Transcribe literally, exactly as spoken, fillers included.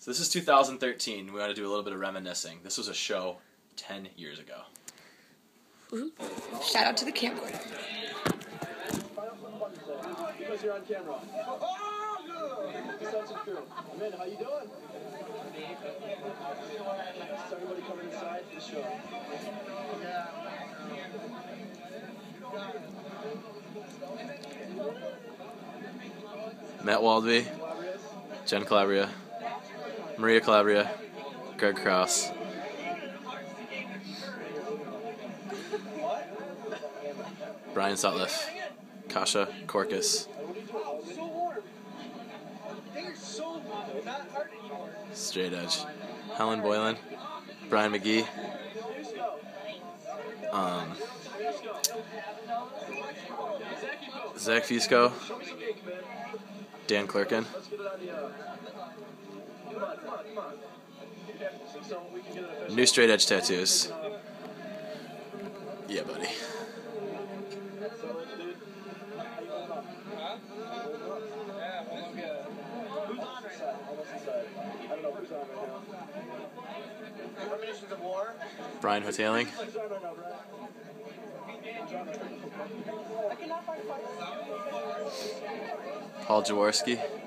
So this is two thousand thirteen. We want to do a little bit of reminiscing. This was a show ten years ago. Ooh. Shout out to the camcorder. Because you're on camera. Amen. How you doing? Is everybody coming inside the show? Matt Waldby, Jen Calabria, Maria Calabria, Greg Cross. Brian Sutliff, Kasha Corcus, Straight Edge, Helen Boylan, Brian McGee, um, Zach Fisco, Dan Clerkin. New Straight Edge tattoos. Yeah, buddy. Brian Hoteling. Paul Jaworski.